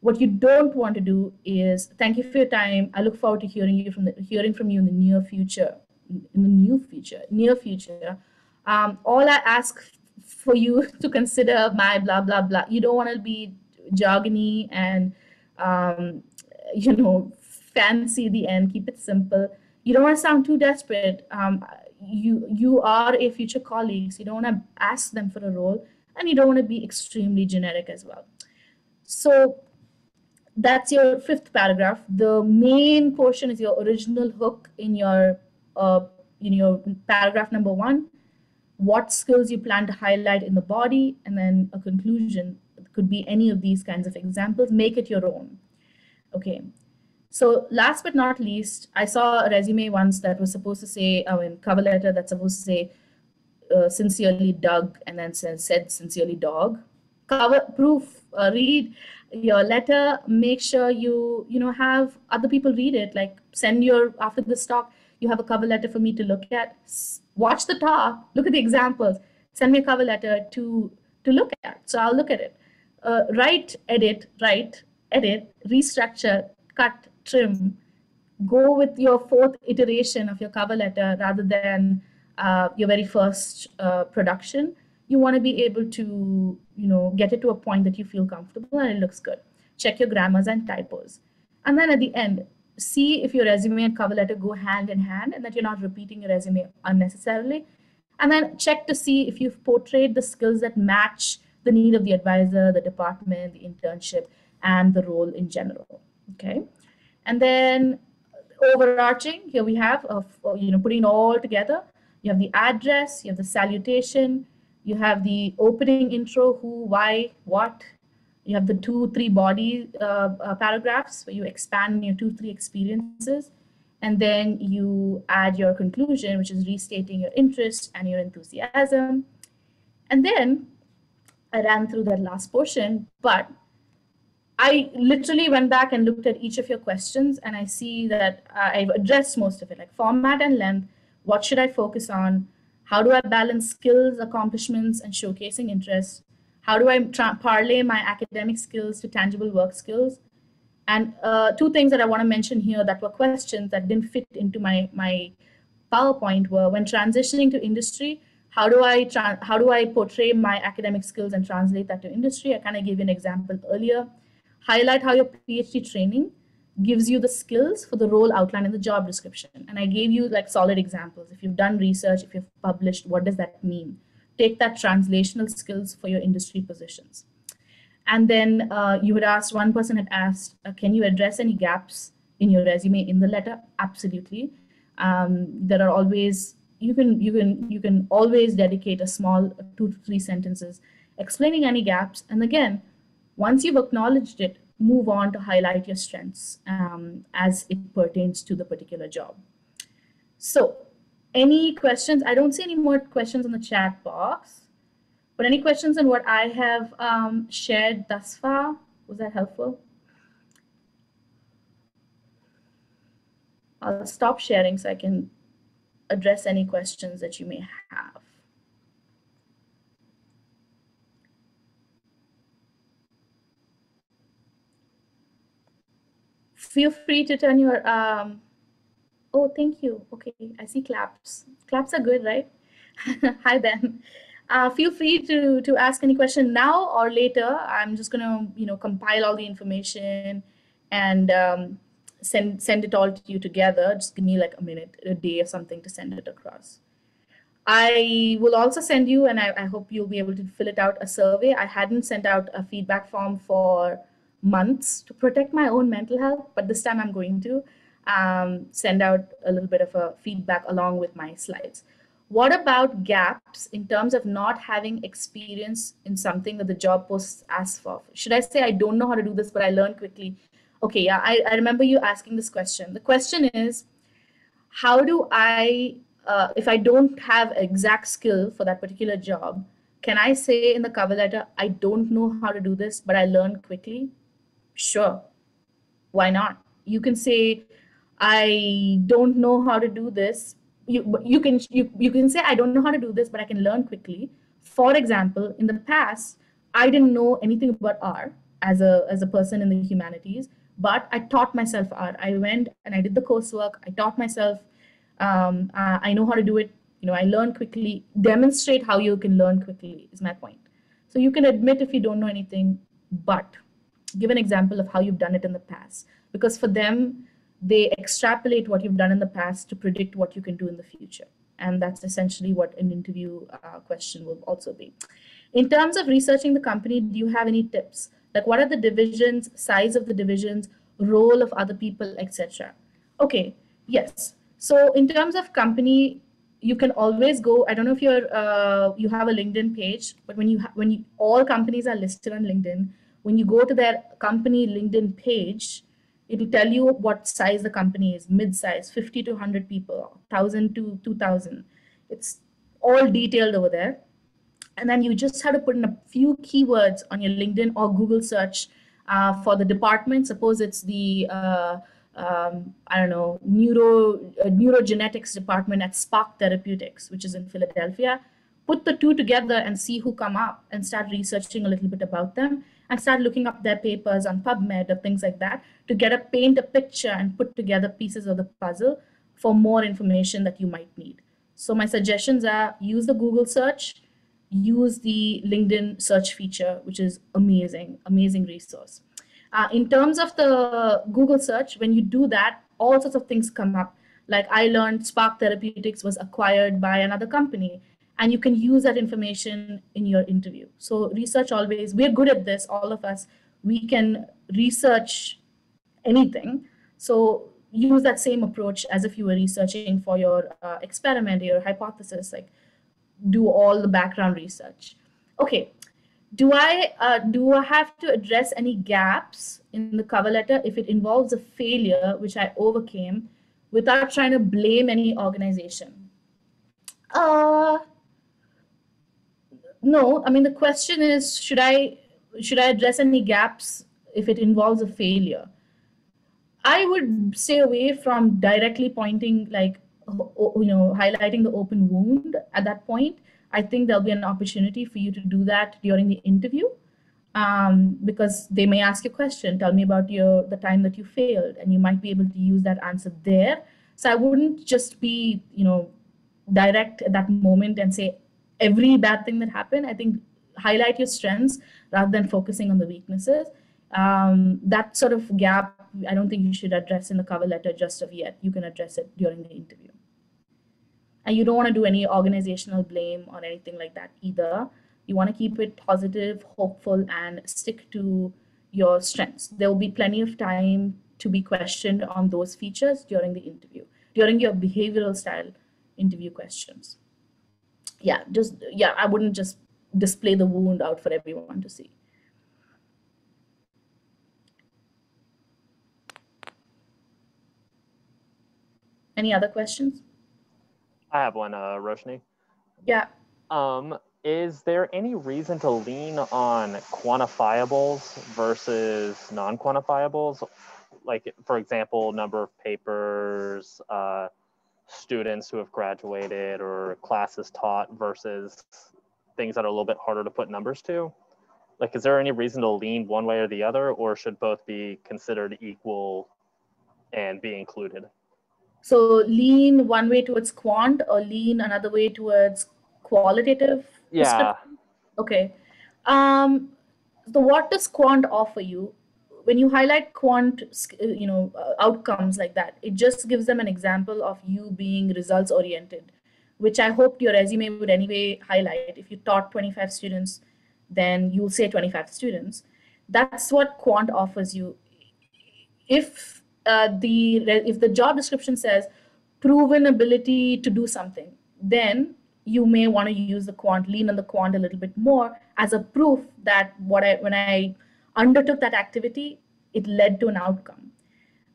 What you don't want to do is, thank you for your time. I look forward to hearing you from the, hearing from you in the near future, in the near future, near future. Um, all I ask for you to consider my blah, blah, blah. You don't want to be jargony and, um, you know, fancy the end, keep it simple. You don't want to sound too desperate. Um, You, you are a future colleague, so you don't want to ask them for a role, and you don't want to be extremely generic as well. So that's your fifth paragraph. The main portion is your original hook in your, uh, in your paragraph number one, what skills you plan to highlight in the body, and then a conclusion. It could be any of these kinds of examples. Make it your own. Okay. So last but not least, I saw a resume once that was supposed to say, I mean, cover letter that's supposed to say, uh, sincerely Doug, and then said sincerely dog. Cover proof, uh, read your letter, make sure you, you know, have other people read it, like send your, after this talk, you have a cover letter for me to look at, watch the talk, look at the examples, send me a cover letter to, to look at. So I'll look at it, uh, write, edit, write, edit, restructure, cut, trim, go with your fourth iteration of your cover letter rather than uh, your very first uh, production. You want to be able to, you know, get it to a point that you feel comfortable and it looks good. Check your grammars and typos. And then at the end, see if your resume and cover letter go hand in hand and that you're not repeating your resume unnecessarily. And then check to see if you've portrayed the skills that match the need of the advisor, the department, the internship, and the role in general. Okay. And then overarching, here we have, of, you know, putting it all together. You have the address, you have the salutation, you have the opening intro, who, why, what. You have the two, three body uh, uh, paragraphs where you expand your two, three experiences. And then you add your conclusion, which is restating your interest and your enthusiasm. And then I ran through that last portion, but I literally went back and looked at each of your questions, and I see that I've addressed most of it, like format and length, what should I focus on, how do I balance skills, accomplishments, and showcasing interests, how do I parlay my academic skills to tangible work skills, and uh, two things that I want to mention here that were questions that didn't fit into my, my PowerPoint were, when transitioning to industry, How do I how do I portray my academic skills and translate that to industry? I kind of gave you an example earlier. Highlight how your PhD training gives you the skills for the role outlined in the job description. And I gave you like solid examples. If you've done research, if you've published, what does that mean? Take that translational skills for your industry positions. And then uh, you had asked, one person had asked, uh, can you address any gaps in your resume in the letter? Absolutely. Um, there are always, you can, you can, you can always dedicate a small two to three sentences explaining any gaps. And again, once you've acknowledged it, move on to highlight your strengths um, as it pertains to the particular job. So any questions? I don't see any more questions in the chat box, but any questions on what I have um, shared thus far? Was that helpful? I'll stop sharing so I can address any questions that you may have. Feel free to turn your, um, oh, thank you. Okay, I see claps. Claps are good, right? Hi, Ben. Uh, feel free to, to ask any question now or later. I'm just going to, you know, compile all the information and um, send send it all to you together. Just give me like a minute, a day or something to send it across. I will also send you, and I, I hope you'll be able to fill it out, a survey. I hadn't sent out a feedback form for months to protect my own mental health, but this time I'm going to um, send out a little bit of a feedback along with my slides. What about gaps in terms of not having experience in something that the job posts ask for? Should I say, I don't know how to do this, but I learned quickly? Okay, yeah, I, I remember you asking this question. The question is, how do I, Uh, if I don't have exact skill for that particular job, can I say in the cover letter, I don't know how to do this, but I learned quickly? Sure, why not? You can say, I don't know how to do this. You, you, can, you, you can say, I don't know how to do this, but I can learn quickly. For example, in the past, I didn't know anything about R as a, as a person in the humanities, but I taught myself R. I went and I did the coursework. I taught myself. Um, uh, I know how to do it. You know, I learn quickly. Demonstrate how you can learn quickly is my point. So you can admit if you don't know anything, but give an example of how you've done it in the past. Because for them, they extrapolate what you've done in the past to predict what you can do in the future. And that's essentially what an interview uh, question will also be. In terms of researching the company, do you have any tips? Like, what are the divisions, size of the divisions, role of other people, et cetera? Okay, yes. So in terms of company, you can always go. I don't know if you're uh, you have a LinkedIn page, but when you when you, all companies are listed on LinkedIn, when you go to their company LinkedIn page, it will tell you what size the company is: mid-size, fifty to one hundred people, one thousand to two thousand. It's all detailed over there, and then you just have to put in a few keywords on your LinkedIn or Google search uh, for the department. Suppose it's the uh, Um, I don't know, neuro uh, neurogenetics department at Spark Therapeutics, which is in Philadelphia. Put the two together and see who come up, and start researching a little bit about them, and start looking up their papers on PubMed or things like that to get a paint a picture and put together pieces of the puzzle for more information that you might need. So my suggestions are: use the Google search, use the LinkedIn search feature, which is amazing, amazing resource. Uh, in terms of the Google search, when you do that, all sorts of things come up. Like, I learned Spark Therapeutics was acquired by another company, and you can use that information in your interview. So research always, we're good at this, all of us, we can research anything. So use that same approach as if you were researching for your uh, experiment, your hypothesis, like do all the background research. Okay. Do I uh, do I have to address any gaps in the cover letter if it involves a failure which I overcame, without trying to blame any organization? Uh, no, I mean, the question is, should I should I address any gaps if it involves a failure? I would stay away from directly pointing, like, you know, highlighting the open wound at that point. I think there'll be an opportunity for you to do that during the interview, um, because they may ask you a question, tell me about your the time that you failed, and you might be able to use that answer there. So I wouldn't just be, you know, direct at that moment and say every bad thing that happened. I think highlight your strengths rather than focusing on the weaknesses. Um, that sort of gap, I don't think you should address in the cover letter just of yet. You can address it during the interview. And you don't want to do any organizational blame or anything like that either. You want to keep it positive, hopeful, and stick to your strengths. There will be plenty of time to be questioned on those features during the interview, during your behavioral style interview questions. Yeah, just yeah, I wouldn't just display the wound out for everyone to see. Any other questions? I have one, uh, Roshni. Yeah. Um, is there any reason to lean on quantifiables versus non-quantifiables? Like, for example, number of papers, uh, students who have graduated, or classes taught versus things that are a little bit harder to put numbers to? Like, is there any reason to lean one way or the other, or should both be considered equal and be included? So lean one way towards quant, or lean another way towards qualitative? Yeah. Okay. Um, so what does quant offer you? when you highlight quant, you know, outcomes like that, it just gives them an example of you being results oriented, which I hoped your resume would anyway highlight. If you taught twenty-five students, then you'll say twenty-five students. That's what quant offers you. If uh, the if the job description says proven ability to do something, then you may want to use the quant, lean on the quant a little bit more as a proof that what I when I undertook that activity, it led to an outcome.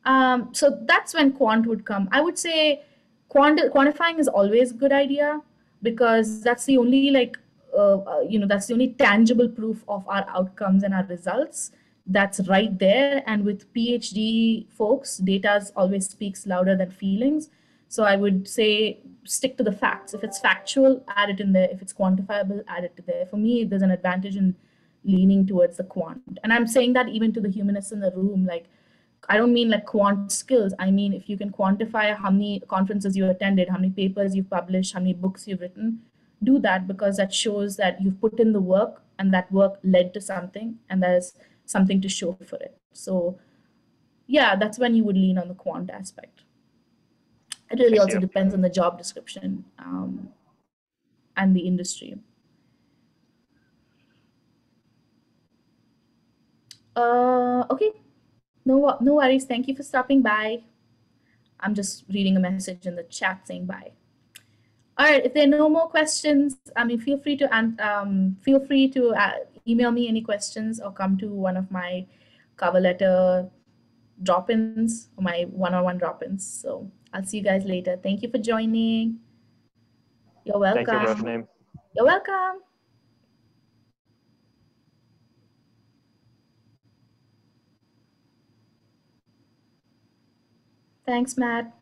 Um, so that's when quant would come. I would say quant, quantifying is always a good idea, because that's the only like uh, you know that's the only tangible proof of our outcomes and our results. That's right there. And with PhD folks, data always speaks louder than feelings. So I would say stick to the facts. If it's factual, add it in there. If it's quantifiable, add it to there. For me, there's an advantage in leaning towards the quant. And I'm saying that even to the humanists in the room, like, I don't mean like quant skills. I mean, if you can quantify how many conferences you attended, how many papers you've published, how many books you've written, do that, because that shows that you've put in the work and that work led to something and there's something to show for it. So yeah, that's when you would lean on the quant aspect. It really Thank also you. depends on the job description um, and the industry. Uh, okay, no, no worries. Thank you for stopping by. I'm just reading a message in the chat saying bye. All right. If there are no more questions, I mean, feel free to um, feel free to uh, email me any questions or come to one of my cover letter drop-ins or my one-on-one drop-ins. So I'll see you guys later. Thank you for joining. You're welcome. Thank you, Roshni. You're welcome. Thanks, Matt.